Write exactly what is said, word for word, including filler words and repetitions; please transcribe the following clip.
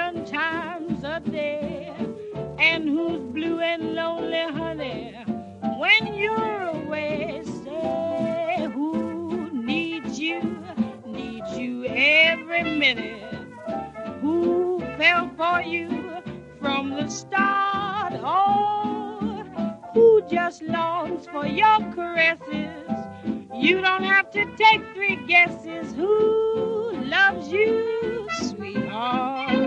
million times a day, and who's blue and lonely, honey, when you're away. Say, who needs you, needs you every minute, who fell for you from the start, oh, who just longs for your caresses. You don't have to take three guesses, who loves you, sweetheart.